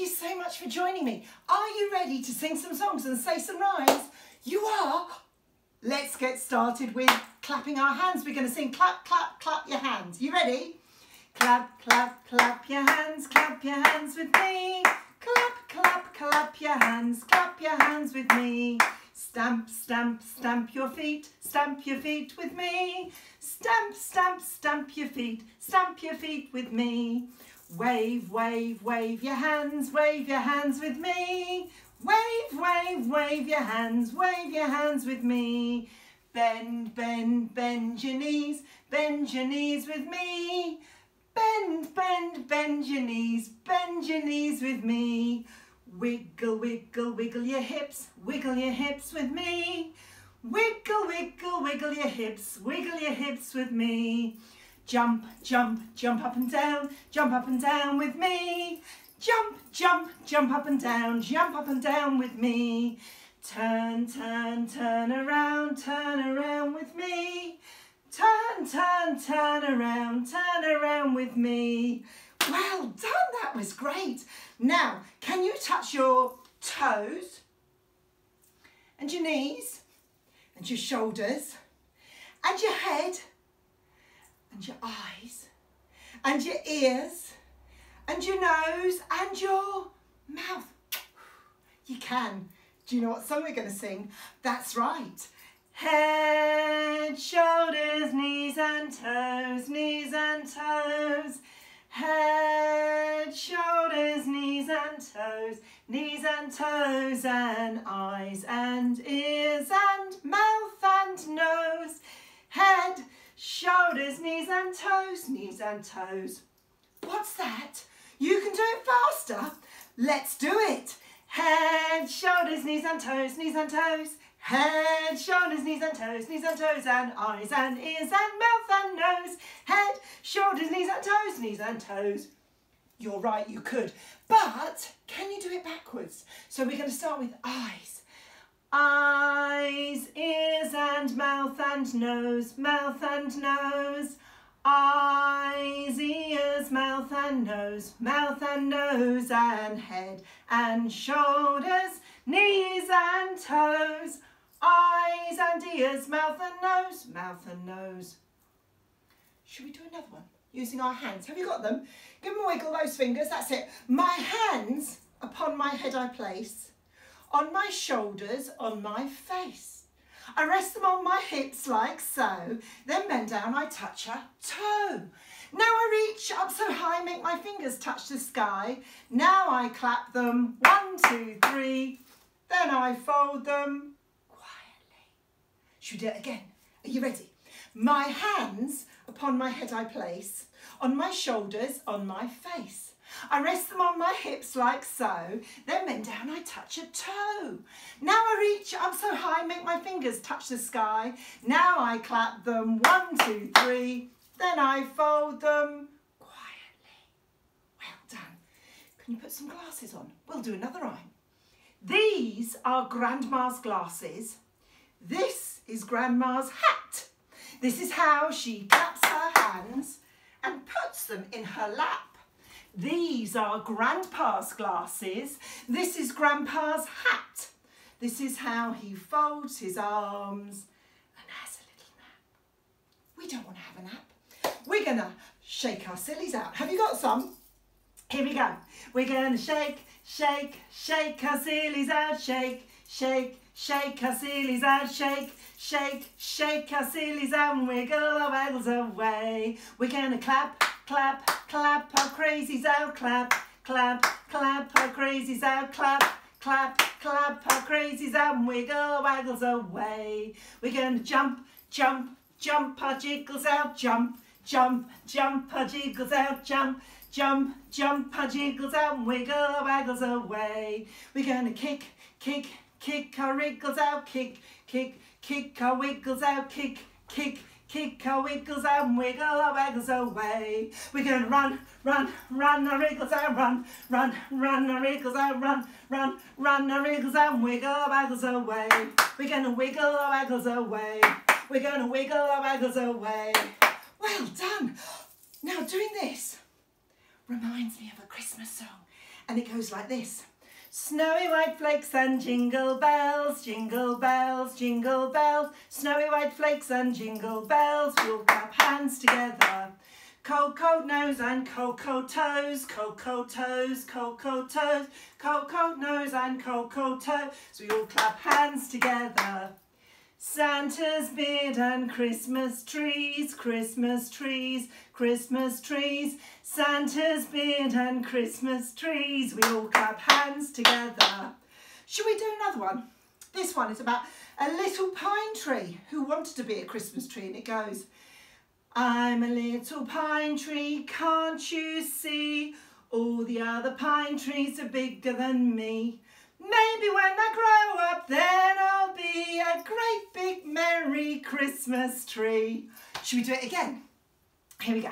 you so much for joining me. Are you ready to sing some songs and say some rhymes? You are? Let's get started with clapping our hands. We're going to sing clap, clap, clap your hands. You ready? Clap, clap, clap your hands with me. Clap, clap, clap your hands with me. Stamp, stamp, stamp your feet with me. Stamp, stamp, stamp your feet with me. Wave, wave, wave your hands with me. Wave, wave your hands with me. Bend, bend your knees with me. Bend, bend your knees with me. Wiggle, wiggle your hips with me. Wiggle, wiggle your hips with me. Jump, jump up and down with me. Jump, jump up and down with me. Turn, turn around with me. Turn, turn around with me. Well done, that was great. Now, can you touch your toes and your knees and your shoulders and your head and your eyes and your ears and your nose and your mouth? You can. Do you know what song we're going to sing? That's right. Head, shoulders, knees and toes, knees and toes. Head, shoulders, knees and toes, and eyes and ears and mouth and nose. Head, shoulders, knees and toes. What's that? You can do it faster. Let's do it. Head, shoulders, knees and toes. Head, shoulders, knees and toes, and eyes and ears and mouth and nose. Head, shoulders, knees and toes. You're right, you could. But can you do it backwards? So we're going to start with eyes. Eyes, ears and mouth and nose, mouth and nose. Eyes, ears, mouth and nose, and head and shoulders, knees and toes. Eyes and ears, mouth and nose. Should we do another one using our hands? Have you got them? Give them a wiggle, those fingers, that's it. My hands upon my head I place, on my shoulders, on my face. I rest them on my hips like so, then bend down I touch a toe. Now I reach up so high, make my fingers touch the sky. Now I clap them, 1, 2, 3, then I fold them quietly. Should we do it again? Are you ready? My hands upon my head I place, on my shoulders, on my face. I rest them on my hips like so, then bend down I touch a toe. Now I reach up so high, make my fingers touch the sky. Now I clap them, 1, 2, 3, then I fold them quietly. Well done. Can you put some glasses on? We'll do another rhyme. These are Grandma's glasses. This is Grandma's hat. This is how she claps her hands and puts them in her lap. These are Grandpa's glasses. This is Grandpa's hat. This is how he folds his arms and has a little nap. We don't want to have a nap. We're going to shake our sillies out. Have you got some? Here we go. We're going to shake, shake our sillies out. Shake, shake our sillies out. Shake, shake our sillies out and wiggle our waggles away. We're going to clap, clap our crazies out, clap our crazies out, clap our crazies out and wiggle our waggles away. We're going to jump, jump our jiggles out, jump our jiggles out, jump our jiggles out and wiggle our waggles away. We're going to kick, kick our wriggles out, kick our wiggles out, kick our wiggles out and wiggle our waggles away. We're going to run, run our wriggles out, run our wriggles out, run our wriggles out and wiggle our waggles away. We're going to wiggle our waggles away. We're going to wiggle our waggles away. Well done. Now doing this, reminds me of a Christmas song, and it goes like this. Snowy white flakes and jingle bells, jingle bells, jingle bells. Snowy white flakes and jingle bells, we'll clap hands together. Cold, cold nose and cold, cold toes, cold, cold toes, cold, cold toes. Cold, cold nose and cold, cold toes, we all clap hands together. Santa's beard and Christmas trees, Christmas trees, Christmas trees. Santa's beard and Christmas trees, we all clap hands together. Should we do another one? This one is about a little pine tree who wanted to be a Christmas tree, and it goes, I'm a little pine tree, can't you see? All the other pine trees are bigger than me. Maybe when I grow up, then I'll be a great big merry Christmas tree. Should we do it again? Here we go.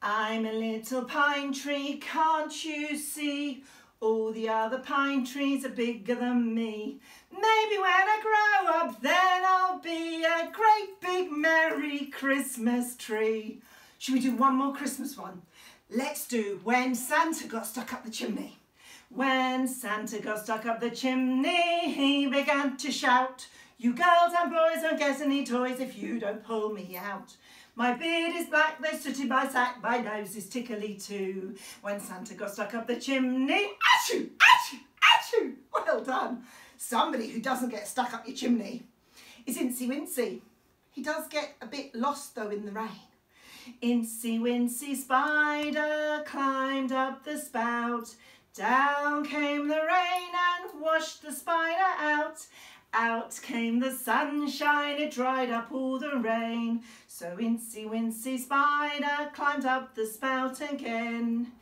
I'm a little pine tree, can't you see? All the other pine trees are bigger than me. Maybe when I grow up, then I'll be a great big merry Christmas tree. Should we do one more Christmas one? Let's do When Santa Got Stuck Up the Chimney. When Santa got stuck up the chimney, he began to shout, you girls and boys don't get any toys if you don't pull me out. My beard is black, they're sooty by sack, my nose is tickly too. When Santa got stuck up the chimney, achoo, achoo, achoo. Well done. Somebody who doesn't get stuck up your chimney is Incy Wincy. He does get a bit lost though in the rain. Incy Wincy spider climbed up the spout. Down came the rain and washed the spider out. Out came the sunshine, it dried up all the rain. So Incy Wincy spider climbed up the spout again.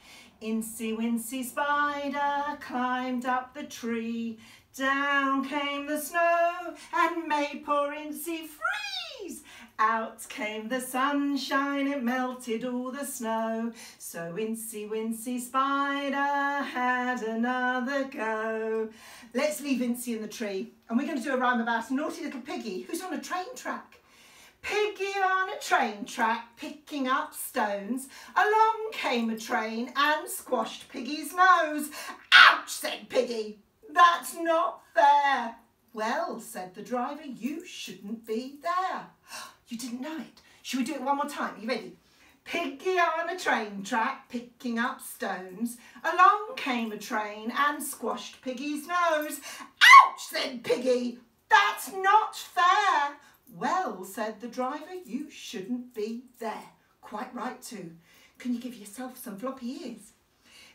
Incy Wincy spider climbed up the tree. Down came the snow and made poor Incy freeze. Out came the sunshine, it melted all the snow. So Incy Wincy spider had another go. Let's leave Incy in the tree, and we're going to do a rhyme about a naughty little piggy who's on a train track. Piggy on a train track, picking up stones. Along came a train and squashed Piggy's nose. Ouch, said Piggy, that's not fair. Well, said the driver, you shouldn't be there. You didn't know it. Should we do it one more time? Are you ready? Piggy on a train track, picking up stones. Along came a train and squashed Piggy's nose. Ouch, said Piggy, that's not fair. Well, said the driver, you shouldn't be there. Quite right too. Can you give yourself some floppy ears?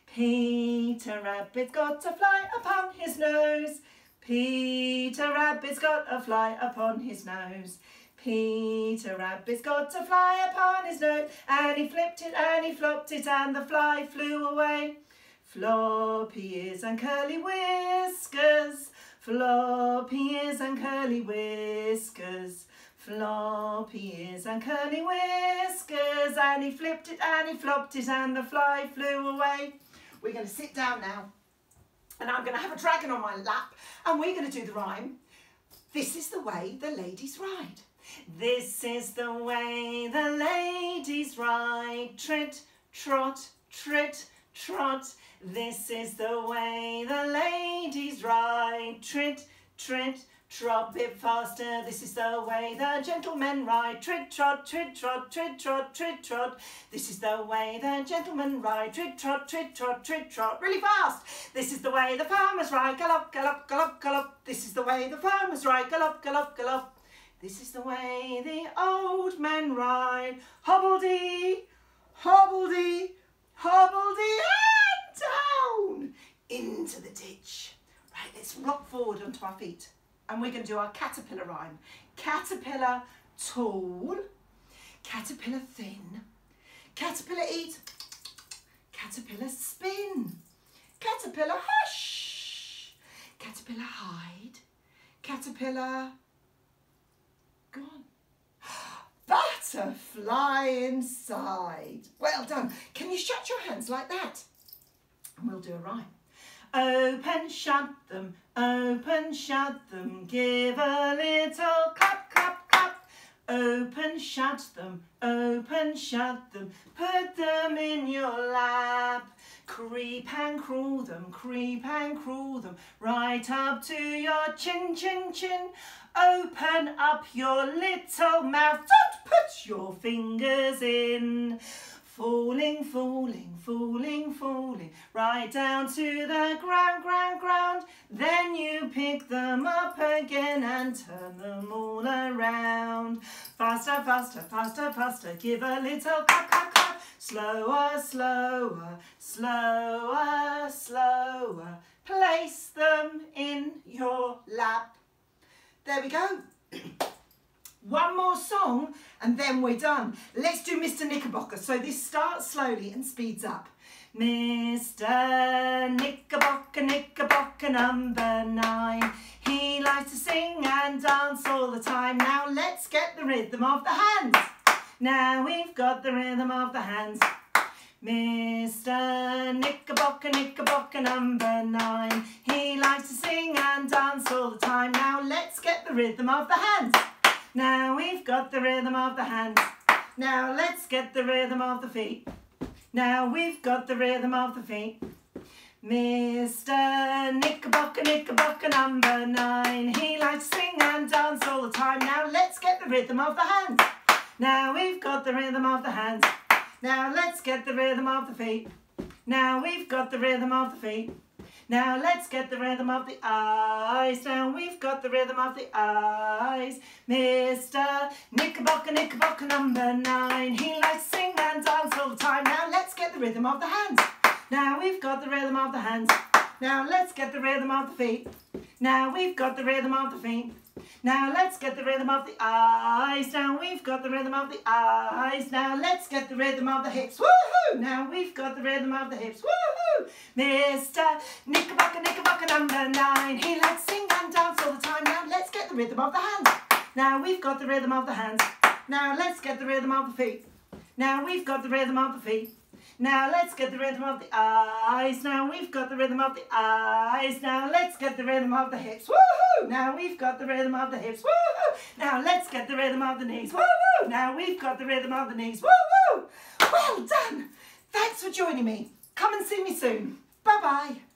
Peter Rabbit's got a fly upon his nose. Peter Rabbit's got a fly upon his nose. Peter Rabbit's got a fly upon his nose, and he flipped it and he flopped it and the fly flew away. Floppy ears and curly whiskers, floppy ears and curly whiskers, floppy ears and curly whiskers, and he flipped it and he flopped it and the fly flew away. We're going to sit down now, and I'm going to have a dragon on my lap, and we're going to do the rhyme. This is the way the ladies ride. This is the way the ladies ride. Trit, trot, trit, trot. This is the way the ladies ride. Trit, trit, trot. Bit faster. This is the way the gentlemen ride. Trit, trot, trit, trot, trit, trot, trit, trot. This is the way the gentlemen ride. Trit, trot, trit, trot, trit, trot. Really fast. This is the way the farmers ride. Gallop, gallop, gallop, gallop. This is the way the farmers ride. Gallop, gallop, gallop. This is the way the old men ride. Hobbledy, hobbledy, hobbledy, and down into the ditch. Right, let's rock forward onto our feet, and we're going to do our caterpillar rhyme. Caterpillar tall, caterpillar thin, caterpillar eat, caterpillar spin, caterpillar hush, caterpillar hide, caterpillar... Go on. Butterfly inside. Well done. Can you shut your hands like that? And we'll do a rhyme. Open, shut them. Open, shut them. Give a little clap, clap, clap. Open, shut them, put them in your lap. Creep and crawl them, right up to your chin, chin, chin. Open up your little mouth, don't put your fingers in. Falling, falling, falling, falling, right down to the ground, ground, ground. Then you pick them up again and turn them all around. Faster, faster, faster, faster, give a little clap, clap, clap. Slower, slower, slower, slower, place them in your lap. There we go. One more song and then we're done. Let's do Mr. Knickerbocker. So this starts slowly and speeds up. Mr. Knickerbocker, Knickerbocker number 9. He likes to sing and dance all the time. Now let's get the rhythm of the hands. Now we've got the rhythm of the hands. Mr. Knickerbocker, Knickerbocker number 9. He likes to sing and dance all the time. Now let's get the rhythm of the hands. Now we've got the rhythm of the hands. Now let's get the rhythm of the feet. Now we've got the rhythm of the feet. Mr. Knickerbocker, Knickerbocker number 9. He likes to sing and dance all the time. Now let's get the rhythm of the hands. Now we've got the rhythm of the hands. Now let's get the rhythm of the feet. Now we've got the rhythm of the feet. Now let's get the rhythm of the eyes. Now we've got the rhythm of the eyes. Mr. Knickerbocker, Knickerbocker number 9. He likes to sing and dance all the time. Now let's get the rhythm of the hands. Now we've got the rhythm of the hands. Now let's get the rhythm of the feet. Now we've got the rhythm of the feet. Now let's get the rhythm of the eyes. Now we've got the rhythm of the eyes. Now let's get the rhythm of the hips. Woohoo! Now we've got the rhythm of the hips. Woohoo! Mr. Knickerbocker, Knickerbocker number 9. He likes to sing and dance all the time. Now let's get the rhythm of the hands. Now we've got the rhythm of the hands. Now let's get the rhythm of the feet. Now we've got the rhythm of the feet. Now let's get the rhythm of the eyes. Now we've got the rhythm of the eyes. Now let's get the rhythm of the hips. Woohoo! Now we've got the rhythm of the hips. Woohoo! Now let's get the rhythm of the knees. Woohoo! Now we've got the rhythm of the knees. Woohoo! Well done! Thanks for joining me. Come and see me soon. Bye-bye.